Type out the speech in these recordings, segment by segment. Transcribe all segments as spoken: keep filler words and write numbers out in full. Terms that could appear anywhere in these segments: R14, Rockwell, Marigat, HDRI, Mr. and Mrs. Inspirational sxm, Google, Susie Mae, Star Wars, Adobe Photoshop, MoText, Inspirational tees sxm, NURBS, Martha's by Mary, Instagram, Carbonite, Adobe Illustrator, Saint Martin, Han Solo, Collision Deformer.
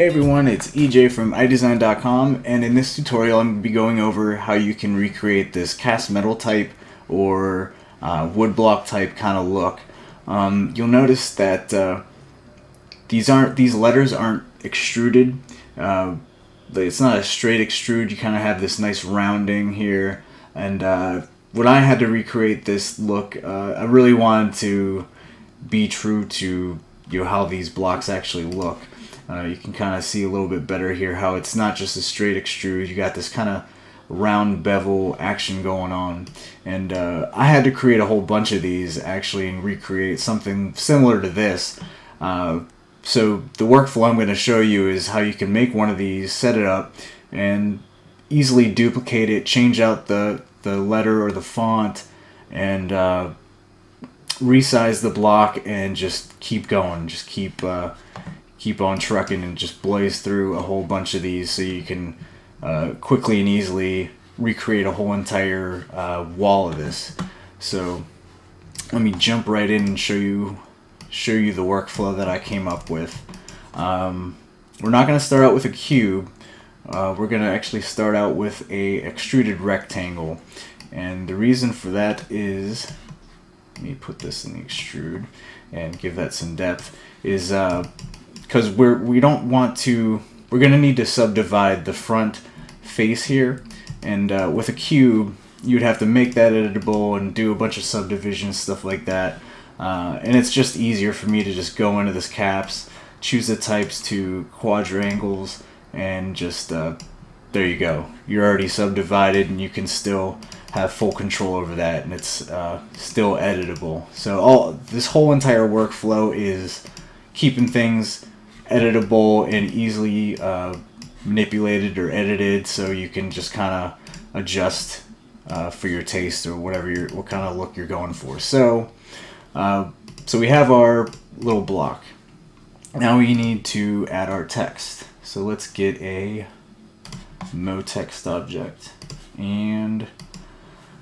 Hey everyone, it's E J from i design dot com, and in this tutorial I'm going to be going over how you can recreate this cast metal type or uh, wood block type kind of look. Um, you'll notice that uh, these aren't these letters aren't extruded. Uh, it's not a straight extrude. You kind of have this nice rounding here, and uh, when I had to recreate this look, uh, I really wanted to be true to you know, how these blocks actually look. Uh, you can kind of see a little bit better here how it's not just a straight extrude. You got this kind of round bevel action going on, and uh, I had to create a whole bunch of these actually and recreate something similar to this. Uh, so the workflow I'm going to show you is how you can make one of these, set it up, and easily duplicate it, change out the the letter or the font, and uh, resize the block, and just keep going, just keep uh, keep on trucking and just blaze through a whole bunch of these so you can uh, quickly and easily recreate a whole entire uh, wall of this. So let me jump right in and show you show you the workflow that I came up with. Um, we're not going to start out with a cube. Uh, we're going to actually start out with a extruded rectangle, and the reason for that is, let me put this in the extrude and give that some depth, is uh, because we're we don't want to we're gonna need to subdivide the front face here, and uh, with a cube you'd have to make that editable and do a bunch of subdivisions, stuff like that, uh, and it's just easier for me to just go into this caps, choose the types to quadrangles, and just uh, there you go, you're already subdivided and you can still have full control over that, and it's uh, still editable. So all this whole entire workflow is keeping things editable and easily uh, manipulated or edited, so you can just kind of adjust uh, for your taste or whatever you're, what kind of look you're going for. So, uh, so we have our little block. Now we need to add our text. So let's get a MoText object, and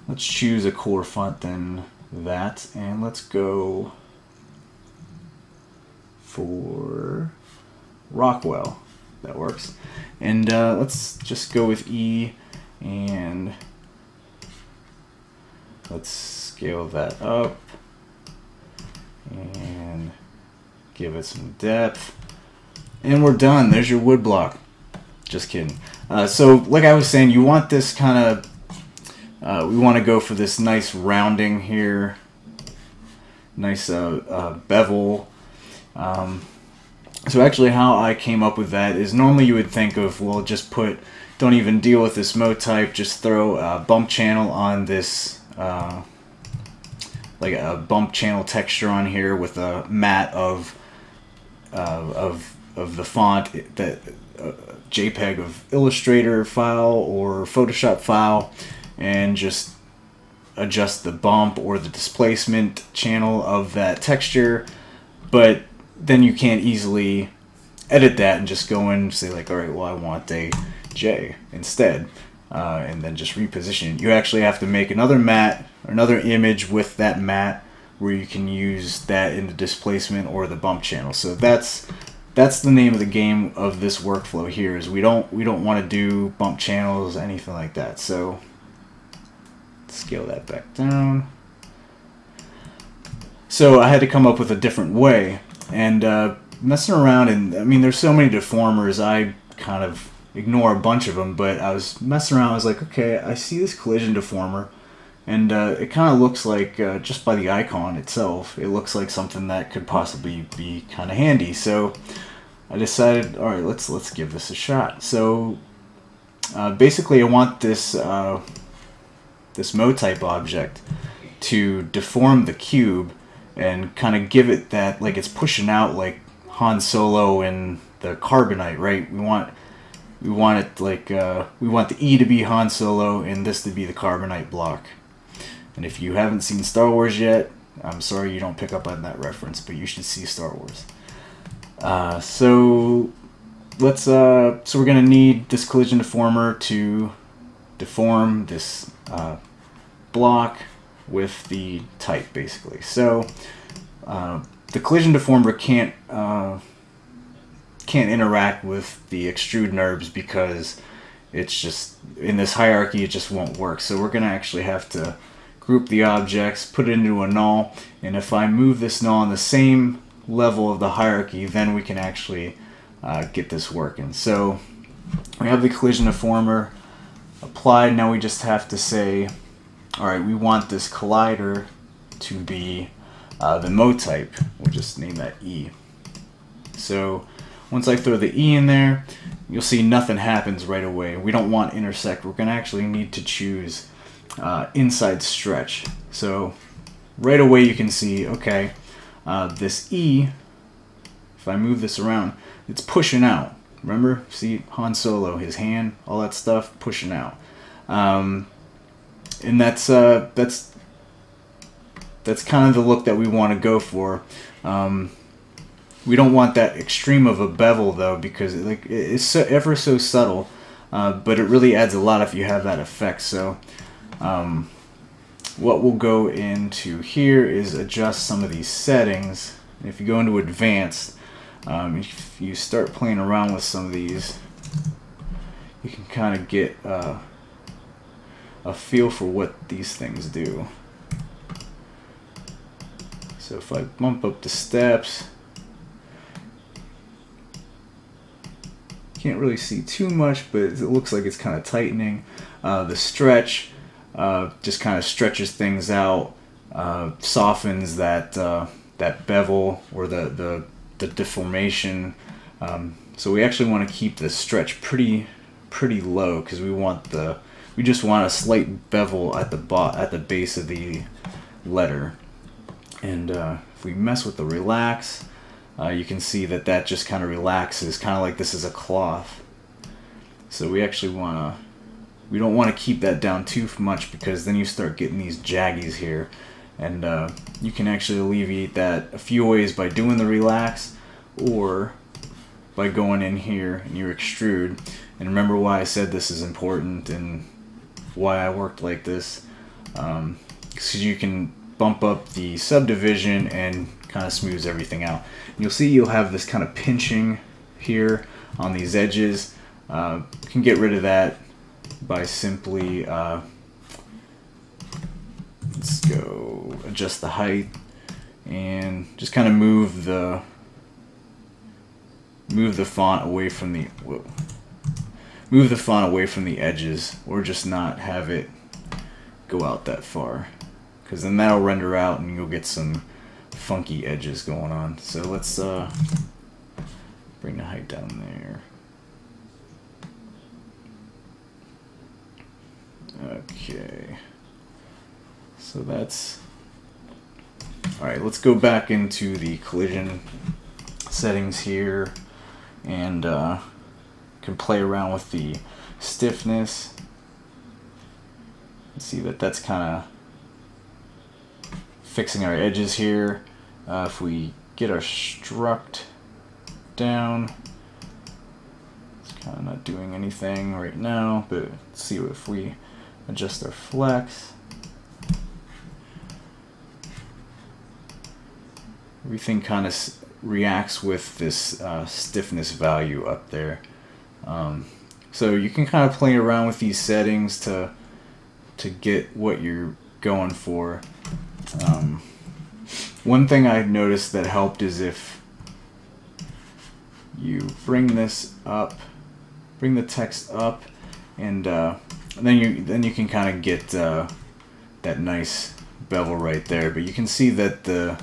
let's choose a cooler font than that, and let's go for Rockwell. That works. And uh, let's just go with E, and let's scale that up and give it some depth, and we're done. There's your wood block. Just kidding. Uh, so like I was saying, you want this kind of uh, we want to go for this nice rounding here, nice uh, uh, bevel. Um, so actually how I came up with that is, normally you would think of, well, just put, don't even deal with this MoType, just throw a bump channel on this, uh, like a bump channel texture on here with a mat of, uh, of, of the font, that uh, JPEG of Illustrator file or Photoshop file, and just adjust the bump or the displacement channel of that texture. But then you can't easily edit that and just go in and say, like, all right, well, I want a J instead, uh, and then just reposition it. You actually have to make another mat, another image with that mat, where you can use that in the displacement or the bump channel. So that's that's the name of the game of this workflow here, is we don't we don't want to do bump channels, anything like that. So scale that back down. So I had to come up with a different way, and uh, messing around, and I mean, there's so many deformers, I kind of ignore a bunch of them, but I was messing around, I was like, okay, I see this collision deformer, and uh, it kind of looks like, uh, just by the icon itself, it looks like something that could possibly be kind of handy. So I decided, all right, let's let's give this a shot. So uh, basically I want this, uh, this MoType object to deform the cube and kind of give it that, like, it's pushing out like Han Solo and the Carbonite, right? We want, we want it like, uh, we want the E to be Han Solo and this to be the Carbonite block. And if you haven't seen Star Wars yet, I'm sorry you don't pick up on that reference, but you should see Star Wars. Uh, so let's, uh, so we're gonna need this collision deformer to deform this uh, block with the type, basically. So uh, the collision deformer can't uh, can't interact with the extrude NURBS because it's just in this hierarchy, it just won't work. So we're going to actually have to group the objects, put it into a null, and if I move this null on the same level of the hierarchy, then we can actually uh, get this working. So we have the collision deformer applied. Now we just have to say, all right, we want this collider to be uh, the mode type. We'll just name that E. So once I throw the E in there, you'll see nothing happens right away. We don't want intersect. We're going to actually need to choose uh, inside stretch. So right away you can see, okay, uh, this E, if I move this around, it's pushing out. Remember, see Han Solo, his hand, all that stuff, pushing out. Um, and that's, uh, that's, that's kind of the look that we want to go for. Um, We don't want that extreme of a bevel though, because it, like it's so, ever so subtle, uh, but it really adds a lot if you have that effect. So um, what we'll go into here is adjust some of these settings. If you go into advanced, um, if you start playing around with some of these, you can kind of get uh, a feel for what these things do. So if I bump up the steps, can't really see too much, but it looks like it's kind of tightening. Uh, the stretch uh, just kind of stretches things out, uh, softens that uh, that bevel or the the, the deformation. Um, so we actually want to keep the stretch pretty pretty low because we want the we just want a slight bevel at the bo at the base of the letter. And uh, if we mess with the relax, Uh, you can see that that just kind of relaxes, kind of like this is a cloth. So we actually want to, we don't want to keep that down too much because then you start getting these jaggies here. And uh, you can actually alleviate that a few ways by doing the relax or by going in here and you extrude. And remember why I said this is important and why I worked like this. Um, so you can bump up the subdivision and kind of smooths everything out. And you'll see you'll have this kind of pinching here on these edges. Uh, you can get rid of that by simply, uh, let's go adjust the height and just kind of move the move the font away from the whoa, move the font away from the edges, or just not have it go out that far, because then that'll render out and you'll get some funky edges going on. So let's uh, bring the height down there. Okay, so that's all right. Let's go back into the collision settings here and uh, can play around with the stiffness. See that that's kind of fixing our edges here. Uh, if we get our struct down, it's kind of not doing anything right now, but let's see if we adjust our flex. Everything kind of reacts with this uh, stiffness value up there. Um, so you can kind of play around with these settings to, to get what you're going for. Um, one thing I noticed that helped is if you bring this up, bring the text up, and uh, then you then you can kind of get uh, that nice bevel right there. But you can see that the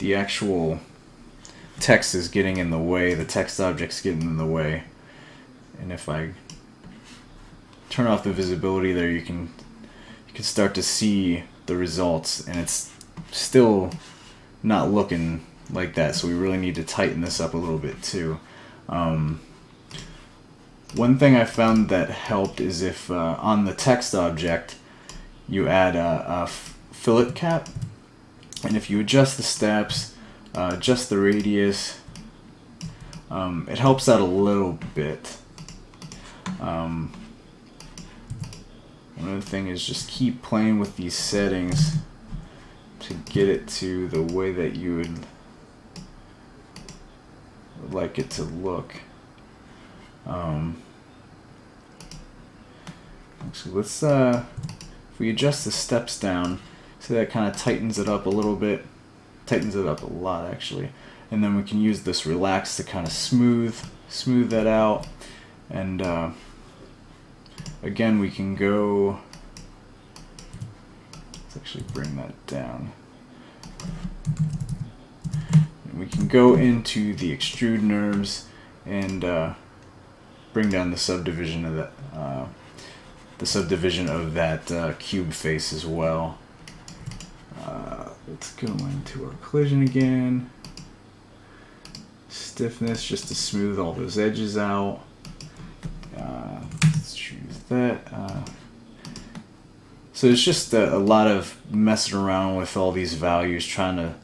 the actual text is getting in the way, the text object's getting in the way. And if I turn off the visibility there, you can you can start to see the results, and it's still not looking like that, so we really need to tighten this up a little bit too. Um, one thing I found that helped is if uh, on the text object you add a, a fillet cap, and if you adjust the steps, uh, adjust the radius, um, it helps out a little bit. Um, Another thing is just keep playing with these settings to get it to the way that you would would like it to look. Um, actually, let's uh, if we adjust the steps down, so that kind of tightens it up a little bit, tightens it up a lot actually, and then we can use this relax to kind of smooth smooth that out. And uh, again, we can go. Let's actually bring that down. And we can go into the extrude NURBS and uh, bring down the subdivision of that, uh, the subdivision of that uh, cube face as well. Uh, let's go into our collision again. Stiffness, just to smooth all those edges out. Uh, let's choose that. Uh, so it's just a, a lot of messing around with all these values, trying to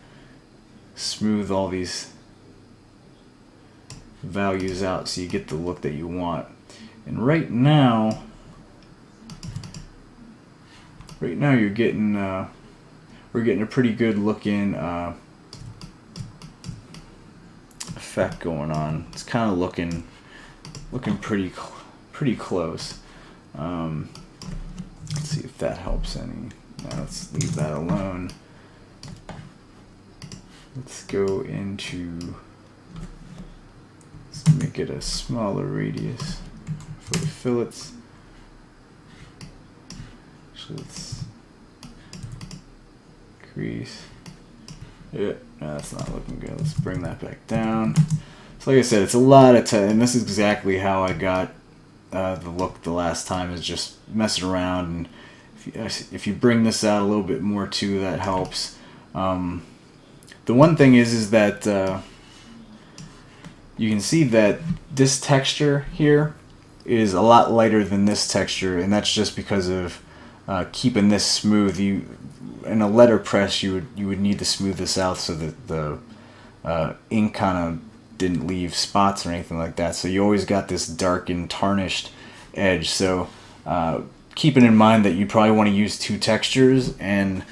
smooth all these values out so you get the look that you want. And right now, right now you're getting, uh, we're getting a pretty good looking uh, effect going on. It's kind of looking, looking pretty close. Pretty close. Um, let's see if that helps any. Now let's leave that alone. Let's go into, let's make it a smaller radius for the fillets. Actually, let's crease. Yeah, no, that's not looking good. Let's bring that back down. So, like I said, it's a lot of time, and this is exactly how I got Uh, the look the last time, is just messing around. And if you, if you bring this out a little bit more too, that helps. Um, the one thing is is that uh, you can see that this texture here is a lot lighter than this texture, and that's just because of uh, keeping this smooth. You in a letter press, you would you would need to smooth this out so that the uh, ink kind of didn't leave spots or anything like that, so you always got this dark and tarnished edge. So uh, keeping in mind that you probably want to use two textures, and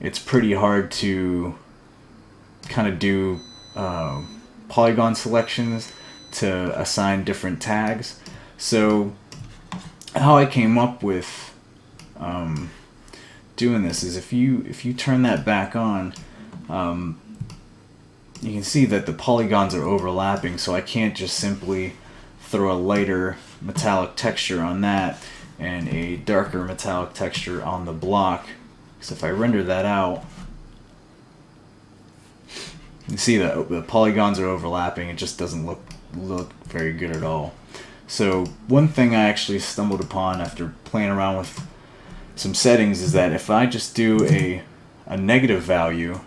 it's pretty hard to kind of do uh, polygon selections to assign different tags. So how I came up with um, doing this is if you if you turn that back on, um, you can see that the polygons are overlapping, so I can't just simply throw a lighter metallic texture on that and a darker metallic texture on the block. Because if I render that out, you can see that the polygons are overlapping. It just doesn't look look very good at all. So one thing I actually stumbled upon after playing around with some settings is that if I just do a, a negative value,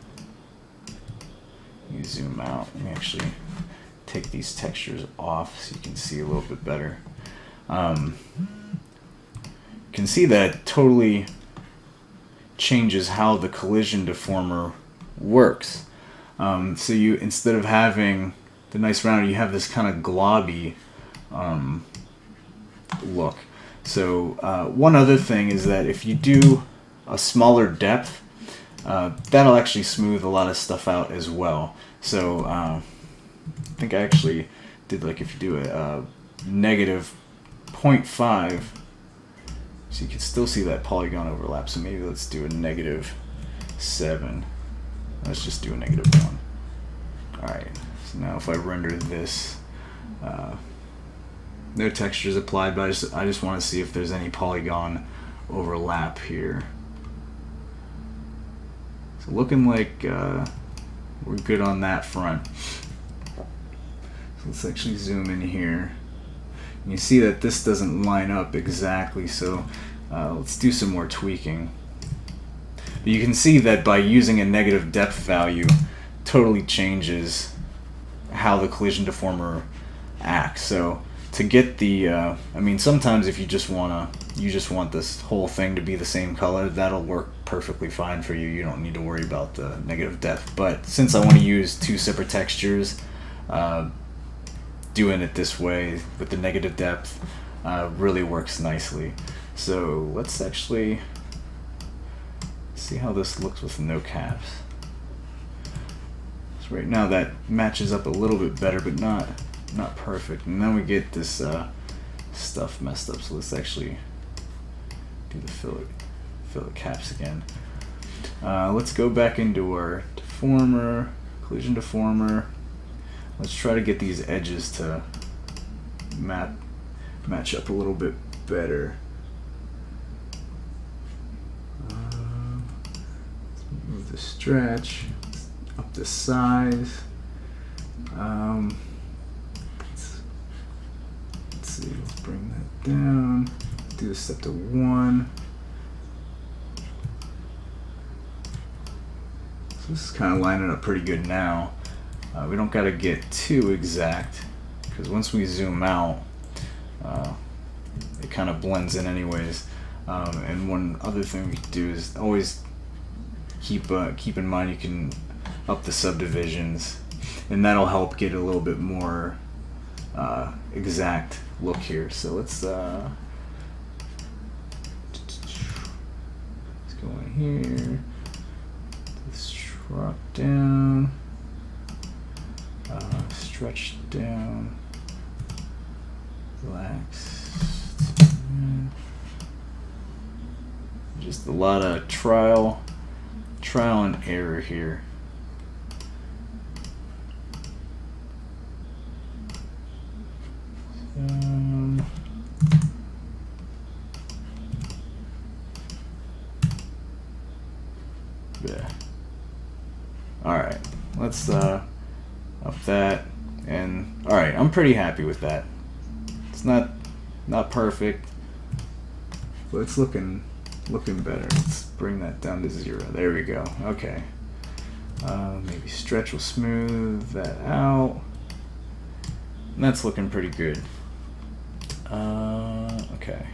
you zoom out and actually take these textures off so you can see a little bit better. Um, you can see that totally changes how the collision deformer works. Um, so you, instead of having the nice round, you have this kind of globby um, look. So uh, one other thing is that if you do a smaller depth, Uh, that'll actually smooth a lot of stuff out as well. So uh, I think I actually did, like, if you do a, a negative zero point five, so you can still see that polygon overlap. So maybe let's do a negative seven. Let's just do a negative one. Alright, so now if I render this, uh, no textures applied, but I just, I just want to see if there's any polygon overlap here. Looking like uh, we're good on that front. So let's actually zoom in here. And you see that this doesn't line up exactly, so uh, let's do some more tweaking. But you can see that by using a negative depth value, totally changes how the collision deformer acts. So to get the, uh, I mean, sometimes if you just wanna, you just want this whole thing to be the same color, that'll work perfectly fine for you. You don't need to worry about the negative depth. But since I want to use two separate textures, uh, doing it this way with the negative depth uh, really works nicely. So let's actually see how this looks with no caps. So right now that matches up a little bit better, but not not perfect. And then we get this uh, stuff messed up. So let's actually do the fillet fillet caps again. Uh, let's go back into our deformer, collision deformer. Let's try to get these edges to map match up a little bit better. Uh, move the stretch up the size. Um, let's, let's see. Let's bring that down. Do this step to one. So this is kind of lining up pretty good now. Uh, we don't got to get too exact, because once we zoom out, uh, it kind of blends in anyways. Um, and one other thing we can do is always keep uh, keep in mind you can up the subdivisions, and that'll help get a little bit more uh, exact look here. So let's uh, let's go in here. Let's drop down. Uh, stretch down, relax, just a lot of trial trial and error here. um, yeah. Alright, let's uh up that, and alright, I'm pretty happy with that. It's not not perfect, but it's looking looking better. Let's bring that down to zero. There we go. Okay. Uh, maybe stretch will smooth that out. And that's looking pretty good. Uh, okay.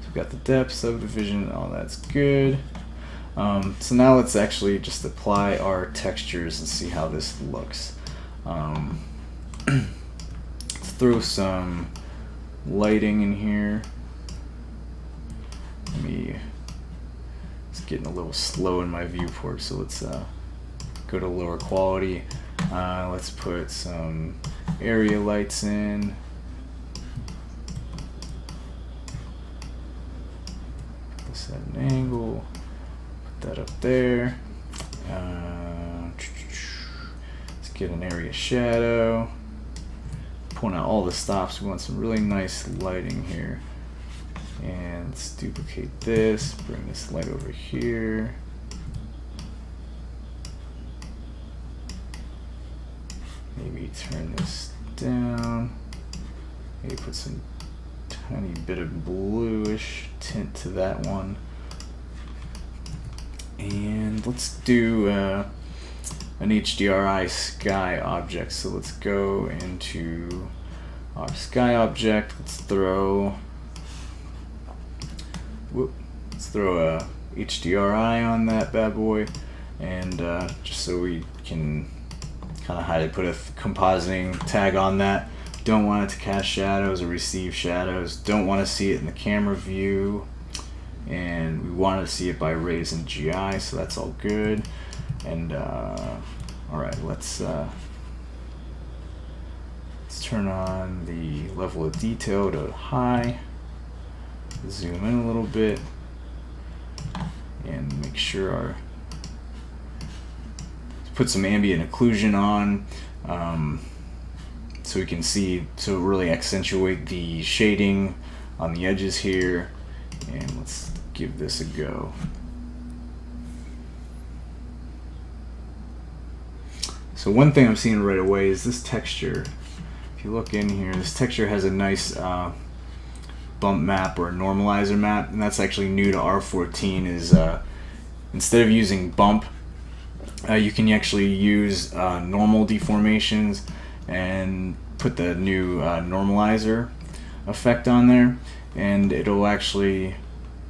So we've got the depth, subdivision, all that's good. Um, so now let's actually just apply our textures and see how this looks. Um, let's throw some lighting in here. Let me, it's getting a little slow in my viewport, so let's uh, go to lower quality. Uh, let's put some area lights in. Put this at an angle. Put that up there. Uh, Get an area shadow. Point out all the stops. We want some really nice lighting here. And let's duplicate this. Bring this light over here. Maybe turn this down. Maybe put some tiny bit of bluish tint to that one. And let's do Uh, an H D R I sky object. So let's go into our sky object. Let's throw whoop, let's throw a H D R I on that bad boy, and uh, just so we can kind of hide it, put a compositing tag on that. Don't want it to cast shadows or receive shadows. Don't want to see it in the camera view, and we want to see it by rays and G I. So that's all good. And uh, all right, let's uh, let's turn on the level of detail to high. Zoom in a little bit, and make sure our let's put some ambient occlusion on, um, so we can see, so really accentuate the shading on the edges here. And let's give this a go. So one thing I'm seeing right away is this texture. If you look in here, this texture has a nice uh, bump map or normalizer map, and that's actually new to R fourteen. Is uh, instead of using bump, uh, you can actually use uh, normal deformations and put the new uh, normalizer effect on there, and it'll actually,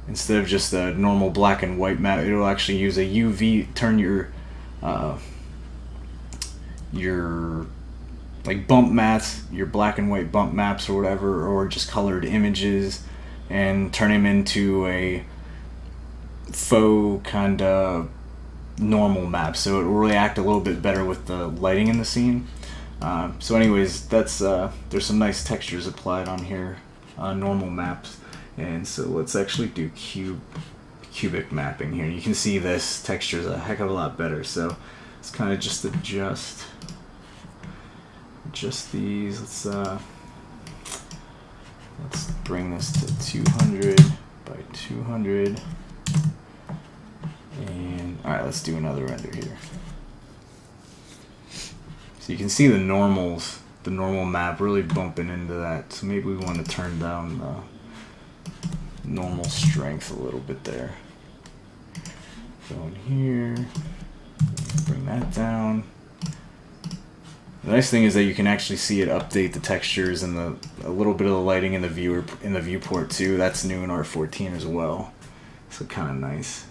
instead of just a normal black and white map, it'll actually use a U V, turn your uh, your like bump maps, your black and white bump maps or whatever, or just colored images, and turn them into a faux kind of normal map, so it will react a little bit better with the lighting in the scene. Uh, so anyways, that's uh, there's some nice textures applied on here, uh, normal maps. And so let's actually do cube cubic mapping here. You can see this texture is a heck of a lot better. So let's kind of just adjust adjust these. Let's uh, let's bring this to two hundred by two hundred. And all right, let's do another render here. So you can see the normals, the normal map really bumping into that. So maybe we want to turn down the normal strength a little bit there. Go in here, bring that down. The nice thing is that you can actually see it update the textures and the a little bit of the lighting in the viewer in the viewport too. That's new in R fourteen as well. So kind of nice.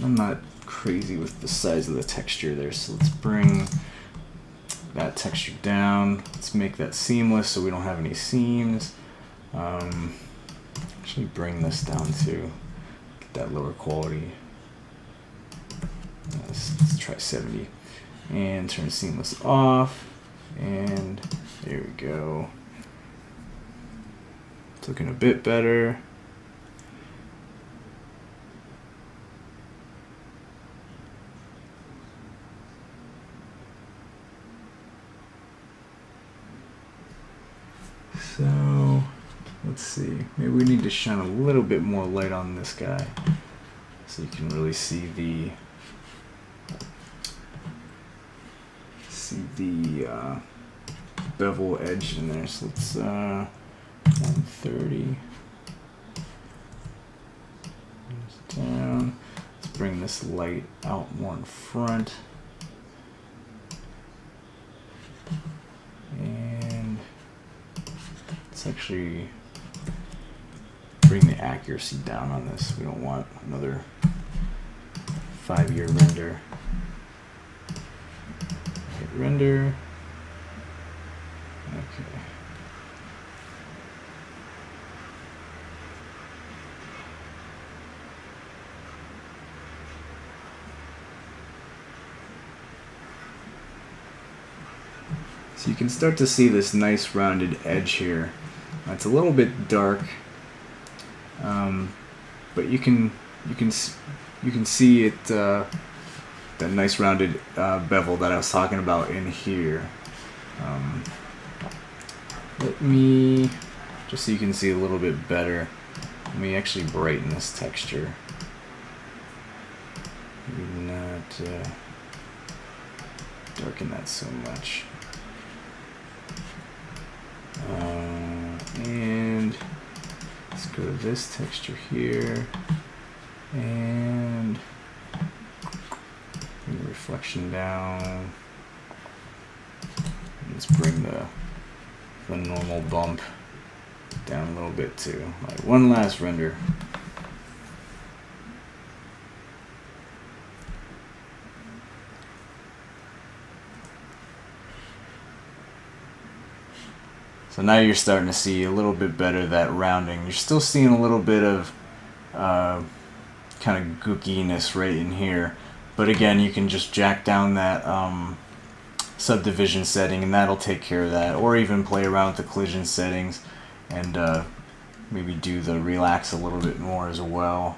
I'm not crazy with the size of the texture there, so let's bring that texture down. Let's make that seamless so we don't have any seams. Um, actually bring this down to get that lower quality. Let's, let's try seventy. And turn seamless off. And there we go. It's looking a bit better. So let's see, maybe we need to shine a little bit more light on this guy so you can really see the see the uh, bevel edge in there. So let's uh, one thirty down. Let's bring this light out more in front. Let's actually bring the accuracy down on this. We don't want another five-year render. Hit render. Okay. So you can start to see this nice rounded edge here. It's a little bit dark, um, but you can you can you can see it uh, that nice rounded uh, bevel that I was talking about in here. Um, let me just so you can see a little bit better. Let me actually brighten this texture. Maybe not uh, darken that so much. Um, And let's go to this texture here and bring the reflection down. Let's bring the, the normal bump down a little bit too. All right, one last render. So now you're starting to see a little bit better that rounding. You're still seeing a little bit of uh, kind of gookiness right in here. But again, you can just jack down that um, subdivision setting and that'll take care of that. Or even play around with the collision settings and uh, maybe do the relax a little bit more as well.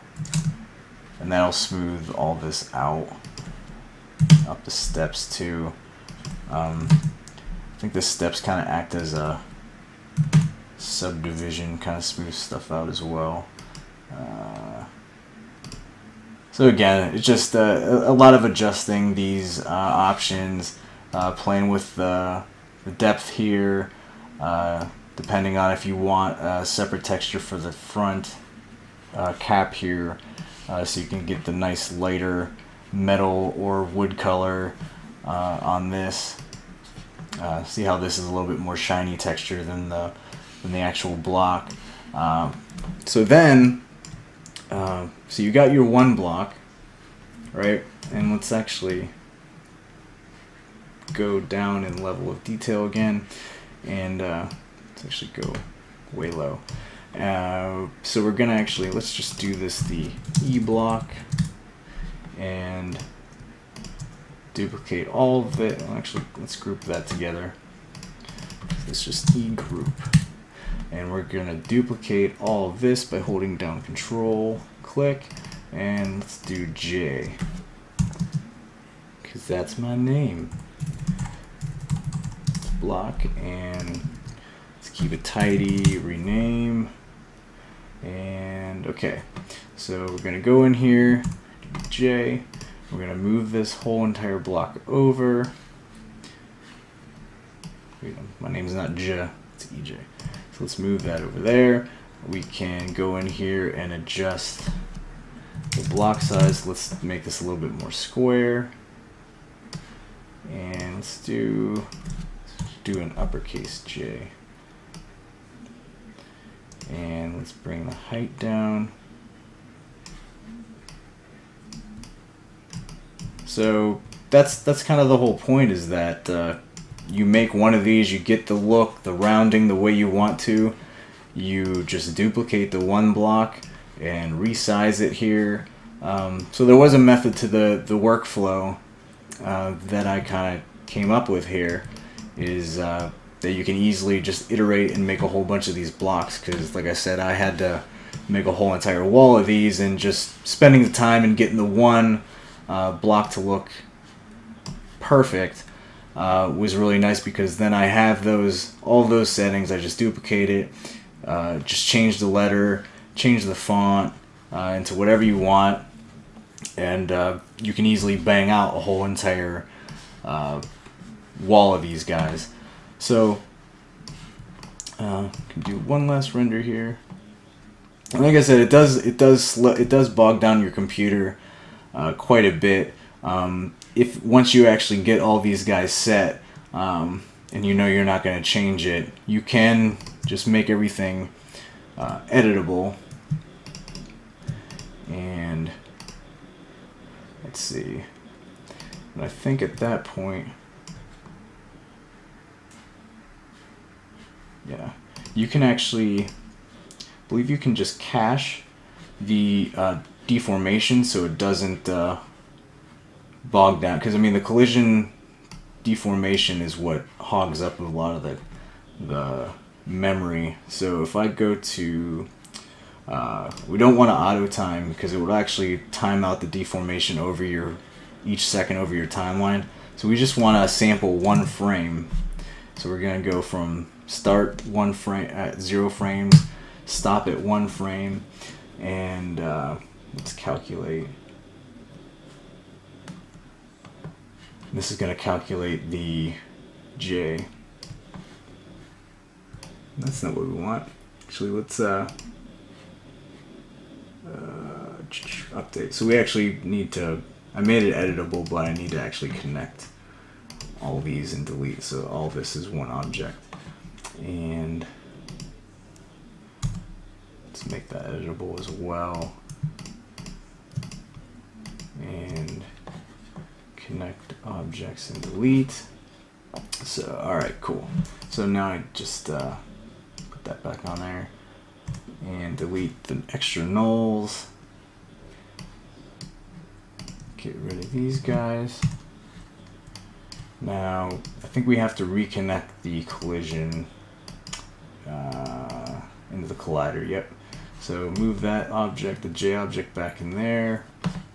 And that'll smooth all this out. Up the steps too. Um, I think the steps kind of act as a subdivision, kind of smooth stuff out as well. Uh, so again, it's just uh, a lot of adjusting these uh, options, uh, playing with the, the depth here, uh, depending on if you want a separate texture for the front uh, cap here, uh, so you can get the nice lighter metal or wood color uh, on this. Uh, see how this is a little bit more shiny texture than the than the actual block. Uh, so then, uh, so you got your one block, right? And let's actually go down in level of detail again, and uh, let's actually go way low. Uh, so we're gonna actually, let's just do this the E block and duplicate all of it. Well, actually, let's group that together. Let's just E group. And we're gonna duplicate all of this by holding down Control, click, and let's do J. Because that's my name. Block, and let's keep it tidy, rename, and okay. So we're gonna go in here, J, we're gonna move this whole entire block over. My name's not J, it's E J. So let's move that over there. We can go in here and adjust the block size. Let's make this a little bit more square. And let's do, let's do an uppercase J. And let's bring the height down. So that's that's kind of the whole point, is that uh, you make one of these, you get the look, the rounding the way you want to. You just duplicate the one block and resize it here. Um, so there was a method to the the workflow uh, that I kind of came up with here, is uh, that you can easily just iterate and make a whole bunch of these blocks, because like I said, I had to make a whole entire wall of these, and just spending the time and getting the one Uh, block to look perfect uh, was really nice, because then I have those, all those settings. I just duplicate it, uh, just change the letter, change the font uh, into whatever you want, and uh, you can easily bang out a whole entire uh, wall of these guys. So uh, can do one last render here. And like I said, it does it does it does bog down your computer Uh, quite a bit. Um, if once you actually get all these guys set, um, and you know you're not going to change it, you can just make everything uh, editable. And let's see. And I think at that point, yeah, you can actually, I believe you can just cache the Uh, deformation, so it doesn't uh, bog down, because I mean the collision deformation is what hogs up a lot of the, the memory. So if I go to uh, we don't want to auto time, because it would actually time out the deformation over your each second over your timeline, so we just want to sample one frame. So we're gonna go from start one frame at zero frames, stop at one frame, and uh, let's calculate. This is going to calculate the J. That's not what we want. Actually, let's uh, uh, update. So we actually need to, I made it editable, but I need to actually connect all these and delete. So all this is one object. And let's make that editable as well. And connect objects and delete. So, alright, cool. So now I just uh, put that back on there and delete the extra nulls. Get rid of these guys. Now, I think we have to reconnect the collision uh, into the collider, yep. So move that object, the J object, back in there.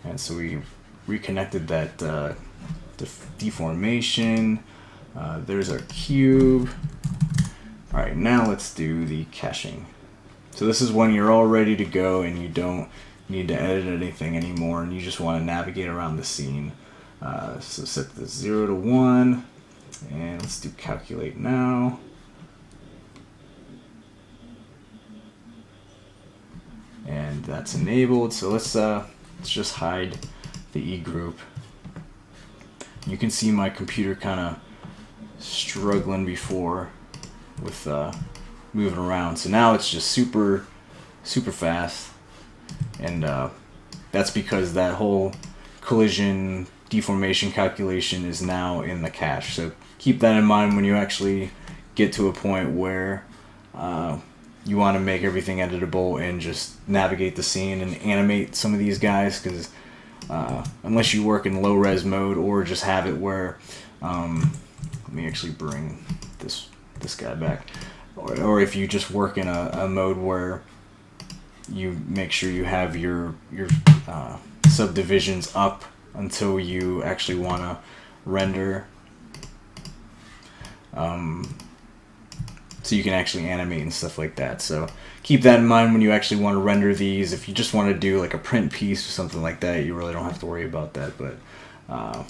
And so we reconnected that uh, def deformation. Uh, there's our cube. All right, now let's do the caching. So this is when you're all ready to go and you don't need to edit anything anymore, and you just want to navigate around the scene. Uh, so set the zero to one, and let's do calculate now. And that's enabled. So let's uh. Let's just hide the E group. You can see my computer kind of struggling before with uh, moving around. So now it's just super, super fast, and uh, that's because that whole collision deformation calculation is now in the cache. So keep that in mind when you actually get to a point where uh, you want to make everything editable and just navigate the scene and animate some of these guys, because uh, unless you work in low res mode or just have it where, um, let me actually bring this this guy back, or, or if you just work in a, a mode where you make sure you have your your uh, subdivisions up until you actually want to render, um, so you can actually animate and stuff like that. So keep that in mind when you actually want to render these. If you just want to do like a print piece or something like that, you really don't have to worry about that. But uh,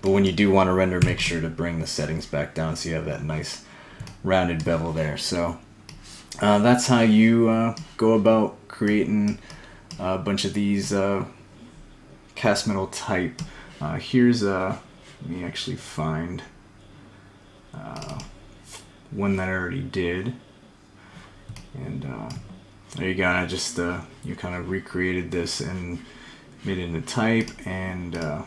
but when you do want to render, make sure to bring the settings back down so you have that nice rounded bevel there. So uh, that's how you uh, go about creating a bunch of these uh, cast metal type. Uh, here's a, let me actually find uh, one that I already did, and uh, there you go. And I just uh, you kind of recreated this and made it into type, and uh,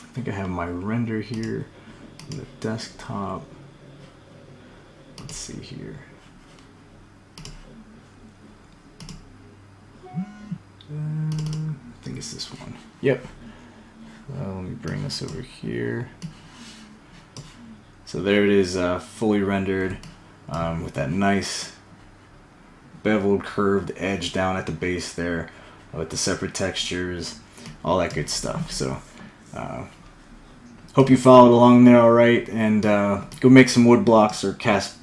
I think I have my render here on the desktop. Let's see here. Uh, I think it's this one. Yep. Uh, let me bring this over here. So there it is, uh, fully rendered um, with that nice beveled curved edge down at the base there, with the separate textures, all that good stuff. So uh, hope you followed along there all right, and uh, go make some wood blocks or cast